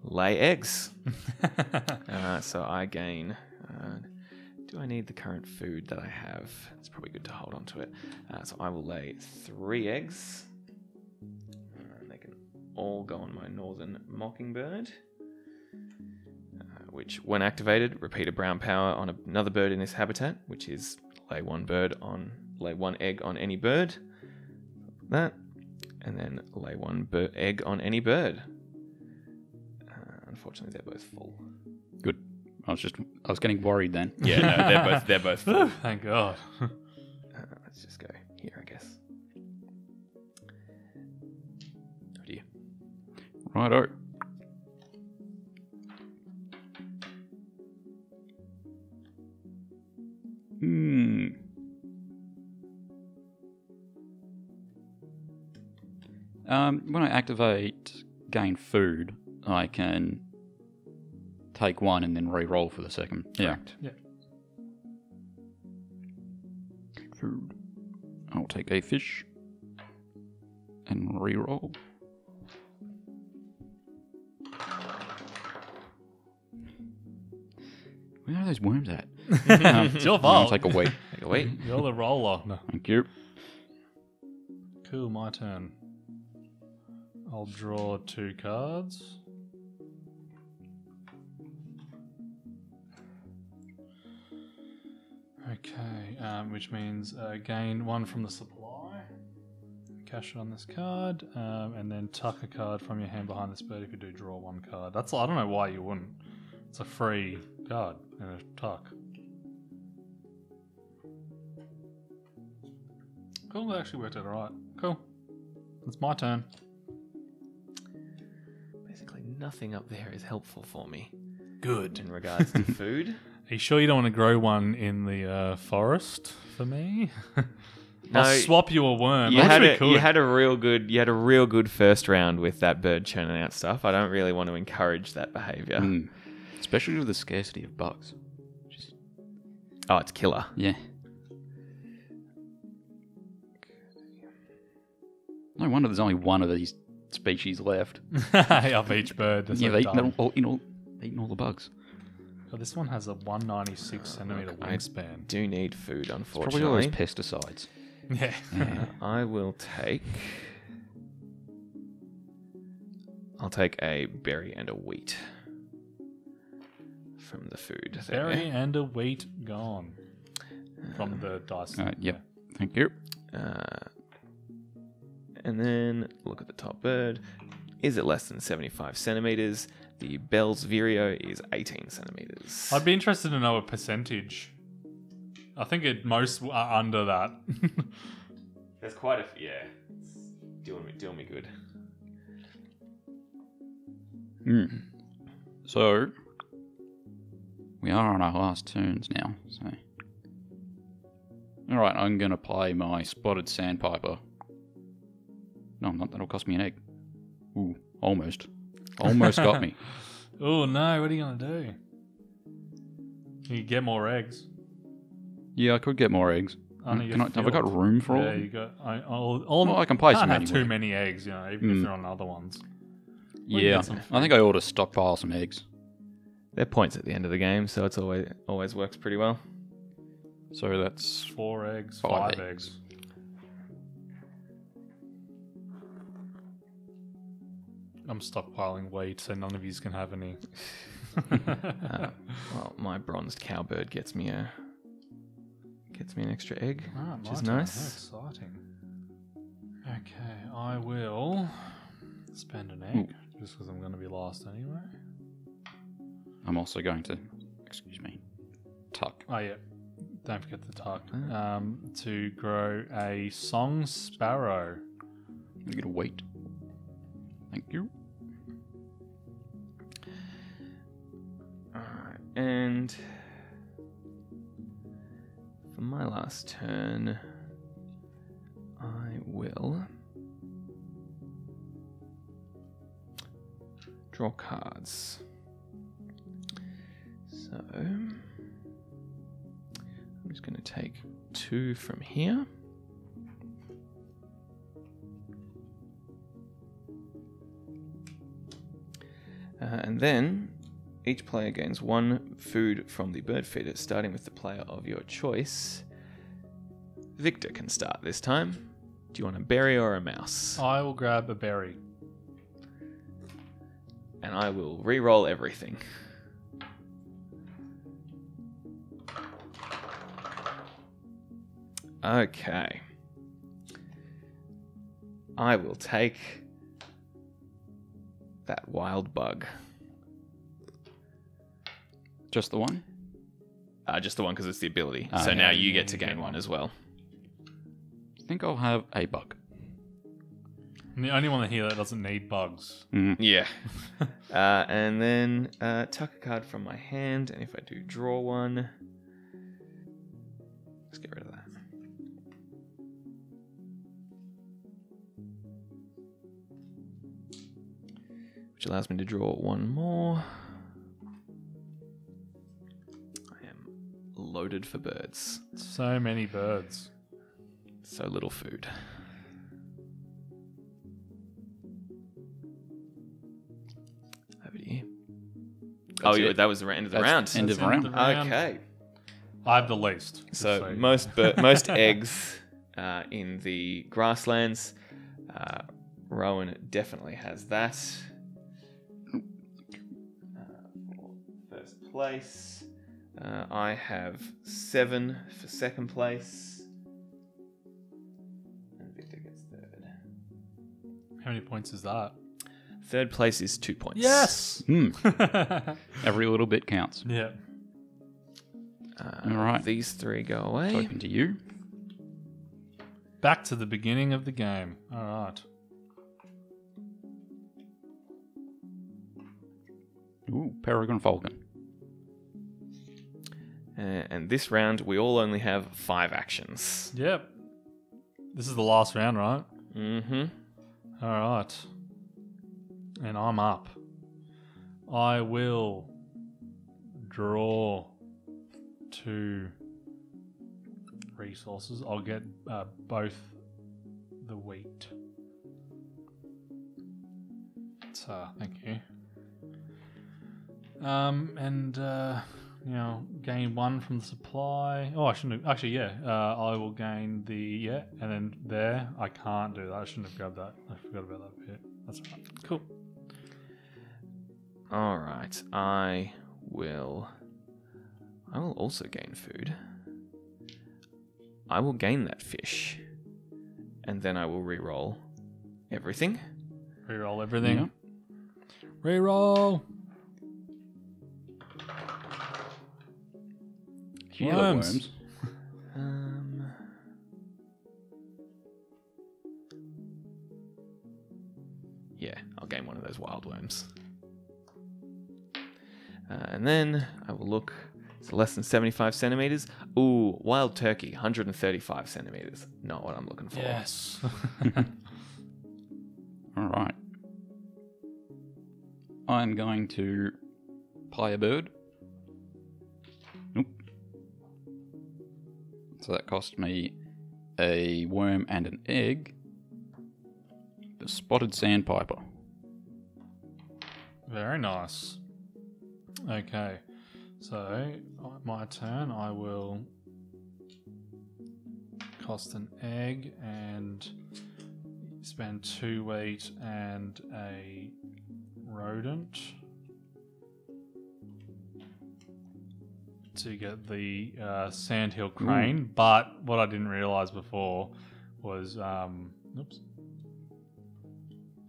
lay eggs. uh, so I gain... Uh, do I need the current food that I have? It's probably good to hold on to it. Uh, so I will lay three eggs. Uh, they can all go on my Northern Mockingbird. Uh, which, when activated, repeat a brown power on another bird in this habitat, which is lay one bird on... Lay one egg on any bird. That. And then lay one egg on any bird. Uh, unfortunately, they're both full. Good. I was just, I was getting worried then. Yeah, no, they're both, they're both full. Thank God. uh, let's just go here, I guess. Oh dear. Righto. Hmm. Um, when I activate gain food, I can take one and then re-roll for the second. Correct. Yeah. yeah. Food. I'll take a fish and re-roll. Where are those worms at? um, it's your fault. Take a wait. Take a wait. You're the roller. No. Thank you. Cool, my turn. I'll draw two cards. Okay, um, which means uh, gain one from the supply. Cash it on this card, um, and then tuck a card from your hand behind this bird if you do draw one card. That's I don't know why you wouldn't. It's a free card and a tuck. Cool, that actually worked out alright. Cool. It's my turn. Nothing up there is helpful for me. Good. In regards to food. Are you sure you don't want to grow one in the uh, forest for me? No, I'll swap you a worm. You had a, you had a real good. You had a real good first round with that bird churning out stuff. I don't really want to encourage that behaviour, mm. especially with the scarcity of bugs. Just... Oh, it's killer. Yeah. No wonder there's only one of these species left of each bird. That's yeah, they've eaten all, all, all the bugs. Oh, this one has a one ninety-six uh, centimeter look, wingspan. I do need food, unfortunately. It's probably all those pesticides. Yeah. yeah. Uh, I will take. I'll take a berry and a wheat from the food. There. Berry and a wheat gone from um, the dice. Uh, yep. Yeah. Thank you. Uh, And then look at the top bird. Is it less than seventy-five centimeters? The Bell's Vireo is eighteen centimeters. I'd be interested to know a percentage. I think it most are under that. There's quite a few. Yeah, it's doing me, doing me good. Mm. So we are on our last turns now. So all right, I'm gonna play my Spotted Sandpiper. No, I'm not. That'll cost me an egg. Ooh, almost. Almost got me. Oh, no. What are you going to do? Can you get more eggs? Yeah, I could get more eggs. Can I, have I got room for all? Yeah, you got... I, all, all, well, I can play some anyway. I can't have too many eggs, you know, even mm. if they're on other ones. We'll yeah. I think I ought to stockpile some eggs. They're points at the end of the game, so it's always always works pretty well. So that's... Four eggs, five, five eggs. eggs. I'm stockpiling wheat, so none of you can have any. uh, well, my Bronzed Cowbird gets me a gets me an extra egg, ah, which is nice. How exciting. Okay, I will spend an egg Ooh. just because I'm going to be last anyway. I'm also going to, excuse me, tuck. Oh yeah, don't forget the tuck. Oh. Um, to grow a song sparrow. I'm gonna get a wheat. Thank you. All right, and for my last turn, I will draw cards. So I'm just going to take two from here. Uh, and then each player gains one food from the bird feeder, starting with the player of your choice. Victor can start this time. Do you want a berry or a mouse? I will grab a berry. And I will re-roll everything. Okay. I will take that wild bug. Just the one? Uh, just the one because it's the ability. Uh, so yeah, now you get to gain one as well. I think I'll have a bug. I'm the only one here that doesn't need bugs. Mm. Yeah. uh, and then uh, tuck a card from my hand, and if I do draw one, let's get rid of that. Which allows me to draw one more. I am loaded for birds. So many birds. So little food. That's oh, yeah, that was the end of the that's round. End of the round. round. Okay. I have the least. So, so most most eggs uh, in the grasslands. Uh, Rowan definitely has that. Uh, for first place. Uh, I have seven for second place. And Victor gets third. How many points is that? Third place is two points. Yes! Mm. Every little bit counts. Yeah. Uh, All right. These three go away. It's open to you. Back to the beginning of the game. All right. Ooh, Peregrine Falcon. Uh, and this round, we all only have five actions. Yep. This is the last round, right? Mm-hmm. All right. And I'm up. I will draw two resources. I'll get uh, both the wheat. So, thank you. Um, and, uh, you know, gain one from the supply. Oh, I shouldn't have. Actually, yeah. Uh, I will gain the, yeah. And then there, I can't do that. I shouldn't have grabbed that. I forgot about that bit. That's right. Cool. All right, I will. I will also gain food. I will gain that fish, and then I will re-roll everything. Re-roll everything. Mm-hmm. Re-roll. Worms. worms. um. Yeah, I'll gain one of those wild worms. Uh, and then I will look. It's less than seventy-five centimeters. Ooh, wild turkey, one hundred thirty-five centimeters. Not what I'm looking for. Yes. All right. I'm going to pie a bird. Nope. So that cost me a worm and an egg. The spotted sandpiper. Very nice. Okay, so my turn. I will cost an egg and spend two wheat and a rodent to get the uh, sandhill crane. Ooh. But what I didn't realise before was, um, oops.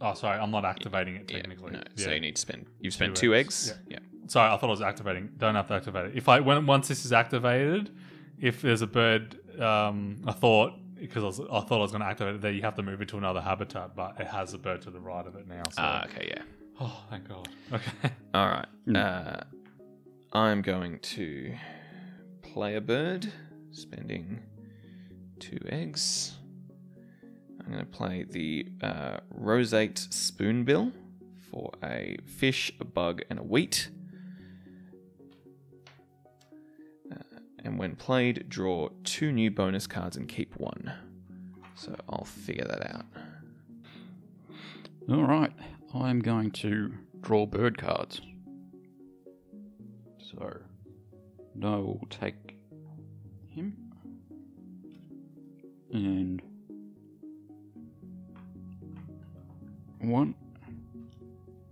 Oh, sorry, I'm not activating it technically. Yeah, no. Yeah. So you need to spend. You've spent two, two eggs. eggs. Yeah. yeah. Sorry, I thought I was activating. Don't have to activate it. If I when once this is activated, if there's a bird, um, I thought because I, was, I thought I was going to activate it there, you have to move it to another habitat, but it has a bird to the right of it now. So. Ah, okay, yeah. Oh, thank God. Okay. All right. Mm. Uh, I'm going to play a bird, spending two eggs. I'm going to play the uh, Roseate Spoonbill for a fish, a bug, and a wheat. Uh, and when played, draw two new bonus cards and keep one. So I'll figure that out. All right, I'm going to draw bird cards. So no, we'll take him. And one.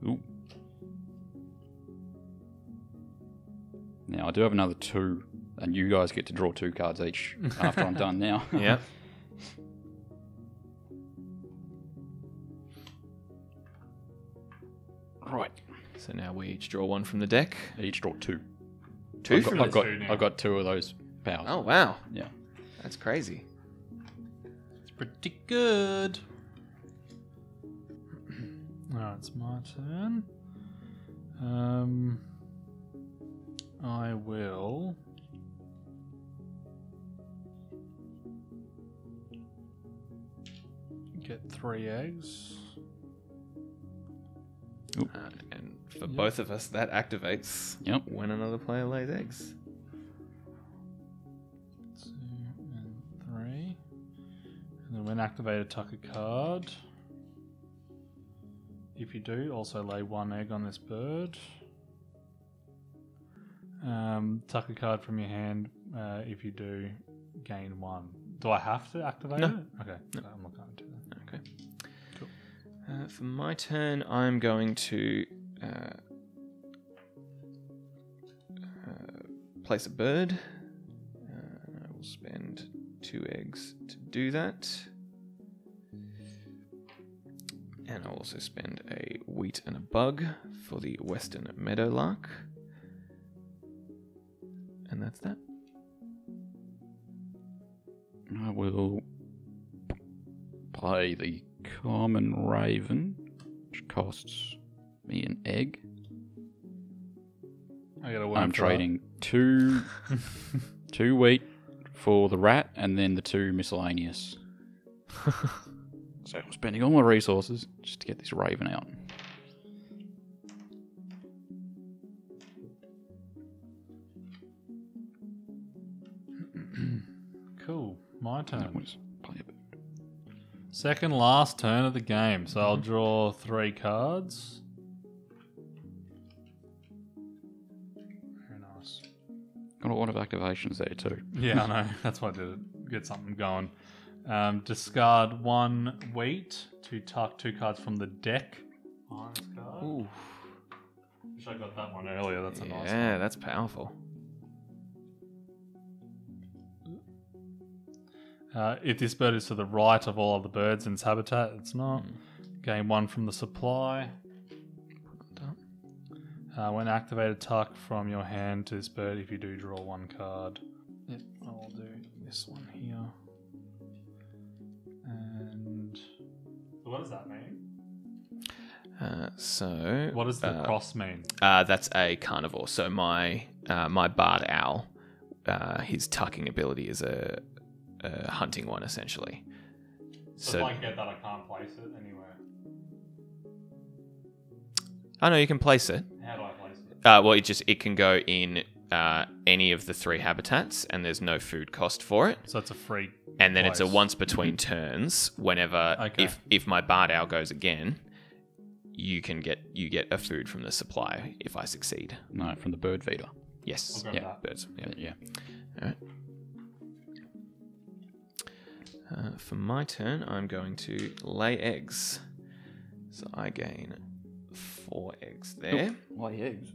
Ooh. Now I do have another two, and you guys get to draw two cards each after I'm done now. Yeah. Right. So now we each draw one from the deck. Each draw two. Two I've got, from I've got, two now. I've got two of those powers. Oh wow. Yeah. That's crazy. It's pretty good. Alright, it's my turn. Um I will get three eggs. Uh, and for yep. both of us, that activates yep. when another player lays eggs. Two and three. And then when activated, tuck a card. If you do, also lay one egg on this bird. Um, tuck a card from your hand. Uh, if you do, gain one. Do I have to activate no. it? Okay, no. I'm not going to do that. Okay. Uh, for my turn, I'm going to uh, uh, place a bird. Uh, I will spend two eggs to do that. And I'll also spend a wheat and a bug for the Western Meadowlark. And that's that. I will play the Common Raven, which costs me an egg. I gotta I'm trading that. two two wheat for the rat and then the two miscellaneous. So I'm spending all my resources just to get this raven out. Cool. My turn. Second last turn of the game, so I'll draw three cards. Very nice. Got a lot of activations there too. Yeah, I know. That's why I did it. Get something going. Um, discard one wheat to tuck two cards from the deck. Minus card. Ooh. Wish I got that one earlier. That's a yeah, nice one. Yeah, that's powerful. Uh, if this bird is to the right of all other birds in its habitat, it's not. Gain one from the supply. Uh, when activated, tuck from your hand to this bird. If you do, draw one card. Yep, I'll do this one here. And so what does that mean? Uh, so what does the uh, cross mean? Uh, that's a carnivore. So my uh, my barred owl, uh, his tucking ability is a Uh, hunting one essentially. So, so if I get that, I can't place it anywhere. Oh no, you can place it. How do I place it? Uh, well, it just it can go in uh, any of the three habitats, and there's no food cost for it. So it's a free. And then place. It's a once between turns. Whenever okay. if if my barred owl goes again, you can get you get a food from the supply if I succeed. No, from the bird feeder. Yes. I'll go yeah. With that. Birds. Yeah. Yeah. All right. Uh, for my turn, I'm going to lay eggs. So I gain four eggs there. Ooh, lay eggs.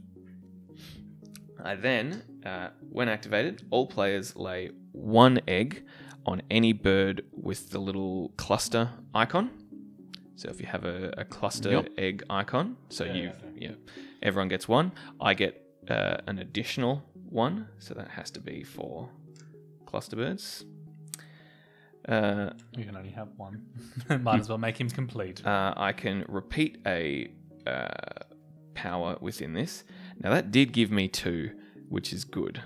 I then, uh, when activated, all players lay one egg on any bird with the little cluster icon. So if you have a, a cluster yep. egg icon, so yeah, you, yeah, everyone gets one. I get uh, an additional one, so that has to be for cluster birds. Uh, you can only have one. Might as well make him complete. Uh, I can repeat a uh, power within this. Now that did give me two, which is good.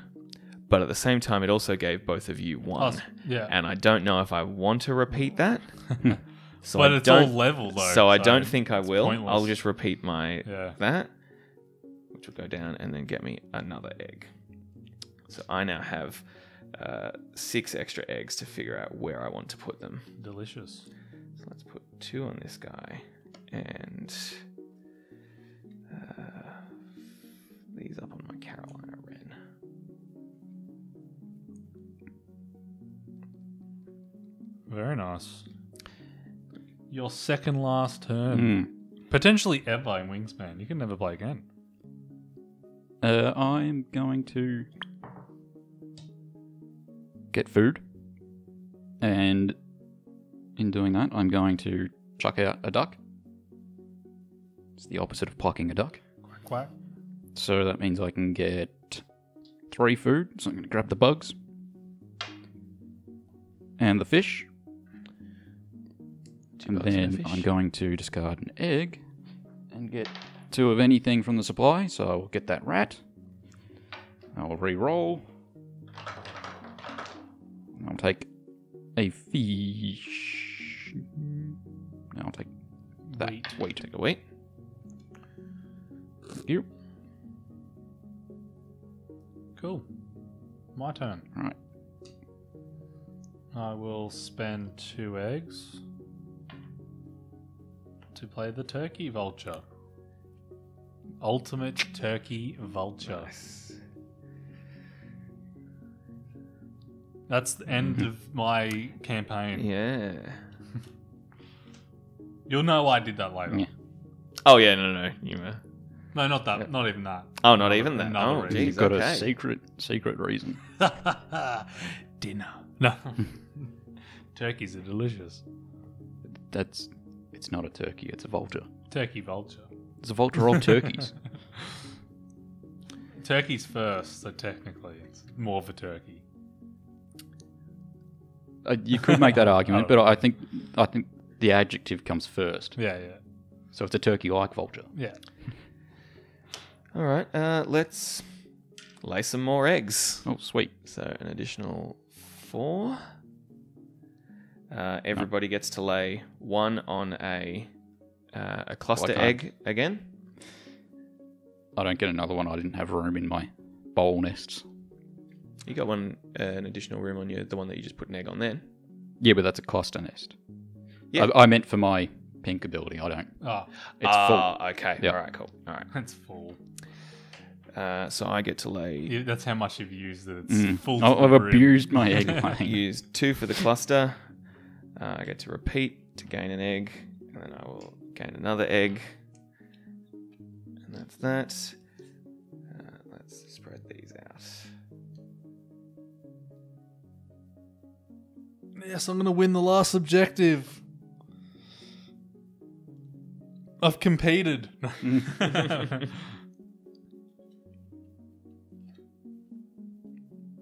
But at the same time, it also gave both of you one. Oh, yeah. And I don't know if I want to repeat that. So but I it's all level, though. So I so don't think I will. Pointless. I'll just repeat my yeah. that, which will go down and then get me another egg. So I now have uh, six extra eggs to figure out where I want to put them. Delicious. So let's put two on this guy. And uh, these up on my Carolina Wren. Very nice. Your second last turn. Mm. Potentially ever in Wingspan. You can never play again. Uh, I'm going to get food. And in doing that, I'm going to chuck out a duck. It's the opposite of plucking a duck. Quack, quack. So that means I can get three food. So I'm going to grab the bugs. And the fish. Two and then and I'm going to discard an egg and get two of anything from the supply. So I'll get that rat. I will re-roll. I'll take a fish. No, I'll take that. Wait. Wait. Take a wait. Thank you. Cool. My turn. All right. I will spend two eggs to play the Turkey Vulture. Ultimate Turkey Vulture. Nice. That's the end of my campaign. Yeah. You'll know why I did that later. Yeah. Oh, yeah, no, no, no. You were... No, not that. Yeah. Not even that. Oh, not even that. Another oh, geez, you've got okay. a secret, secret reason. Dinner. No. Turkeys are delicious. That's... It's not a turkey, it's a vulture. Turkey vulture. It's a vulture of turkeys. Turkey's first, so technically it's more of a turkey. Uh, you could make that argument, but I think I think the adjective comes first. Yeah, yeah. So it's a turkey-like vulture. Yeah. All right, uh, let's lay some more eggs. Oh, sweet. So an additional four. Uh, everybody no. gets to lay one on a uh, a cluster well, egg again. I don't get another one. I didn't have room in my bowl nests. You got one, uh, an additional room on your the one that you just put an egg on then. Yeah, but that's a cluster nest. Yeah, I, I meant for my pink ability. I don't. Oh, it's uh, full. Okay. Yep. All right. Cool. All right. That's full. Uh, so I get to lay... Yeah, that's how much you've used that it's mm. full. Oh, I've room. abused my egg. I used two for the cluster. Uh, I get to repeat to gain an egg, and then I will gain another egg, and that's that. Uh, let's spread these out. Yes, I'm going to win the last objective. I've competed.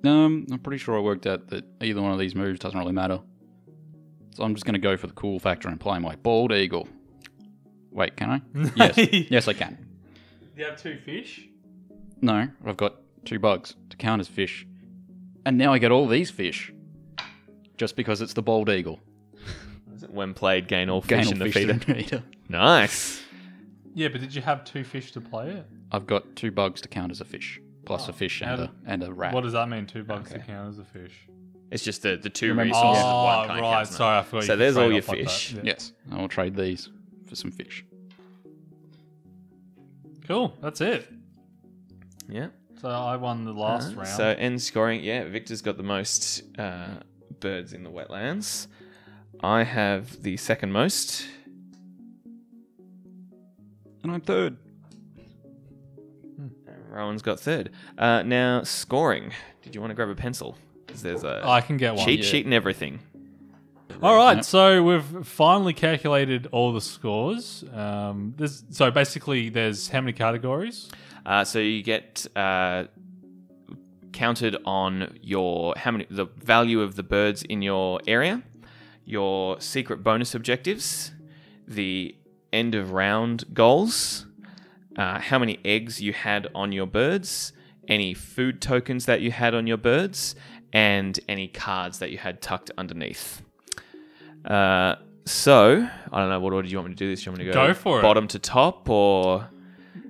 um, I'm pretty sure I worked out that either one of these moves doesn't really matter. So I'm just going to go for the cool factor and play my bald eagle. Wait, can I? Yes. Yes, I can. Do you have two fish? No, I've got two bugs to count as fish. And now I get all these fish. Just because it's the bald eagle. When played, gain all fish gain all in the fish feeder. In the feeder. Nice. Yeah, but did you have two fish to play it? I've got two bugs to count as a fish. Plus oh, a fish and, and, a, and a rat. What does that mean, two bugs okay. to count as a fish? It's just the, the two Remember, resources oh, of one kind. Right, sorry, I forgot. So you there's all your fish. Like yeah. Yes, I will trade these for some fish. Cool, that's it. Yeah. So I won the last uh, round. So end scoring, yeah, Victor's got the most uh, birds in the wetlands. I have the second most. And I'm third. Hmm. Rowan's got third. Uh, now, scoring. Did you want to grab a pencil? There's a I can get one. Cheat yeah. sheet and everything. All right, yep. So we've finally calculated all the scores. Um, this, so basically, there's how many categories? Uh, so you get uh, counted on your how many the value of the birds in your area, your secret bonus objectives, the end of round goals, uh, how many eggs you had on your birds, any food tokens that you had on your birds, and any cards that you had tucked underneath. Uh, So, I don't know, what order do you want me to do this? Do you want me to go, go for bottom it. to top or...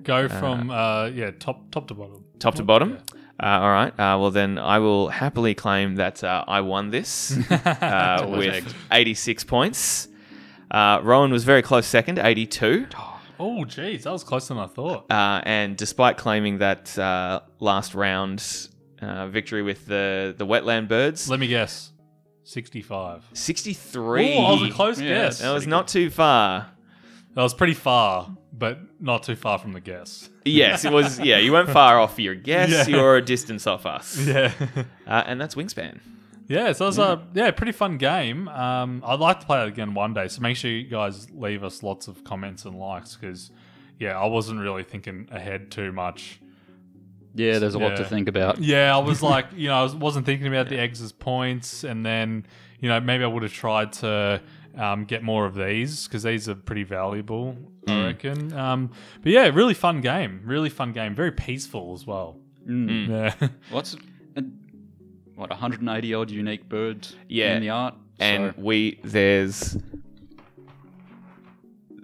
Go from, uh, uh, yeah, top top to bottom. Top to bottom? Yeah. Uh, all right. Uh, well, then I will happily claim that uh, I won this uh, with eighty-six points. Uh, Rowan was very close second, eighty-two. Oh, geez. That was closer than I thought. Uh, and despite claiming that uh, last round uh, victory with the, the wetland birds... Let me guess. sixty-five. sixty-three. Oh, that was a close yeah, guess. That was not too far. That was pretty far, but not too far from the guess. Yes, it was. Yeah, you weren't far off your guess. Yeah. You were a distance off us. Yeah. Uh, and that's Wingspan. Yeah, so it was yeah. a yeah, pretty fun game. Um, I'd like to play it again one day, so make sure you guys leave us lots of comments and likes because, yeah, I wasn't really thinking ahead too much. Yeah, there's a yeah. lot to think about. Yeah, I was like, you know, I wasn't thinking about yeah. the eggs as points, and then, you know, maybe I would have tried to um, get more of these because these are pretty valuable, mm. I reckon. Um, but yeah, really fun game, really fun game, very peaceful as well. Mm. Yeah, lots of uh, what one hundred eighty odd unique birds yeah. in the art, and so. we there's.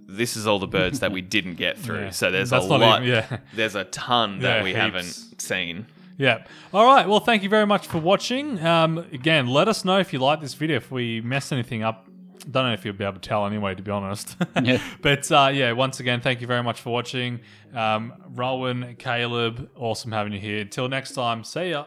This is all the birds that we didn't get through. Yeah. So there's That's a lot. Even, yeah. There's a ton that yeah, we heaps. haven't seen. Yeah. All right. Well, thank you very much for watching. Um, again, let us know if you like this video. If we mess anything up, don't know if you'll be able to tell anyway, to be honest. Yeah. But uh, yeah, once again, thank you very much for watching. Um, Rowan, Caleb, awesome having you here. Until next time, see ya.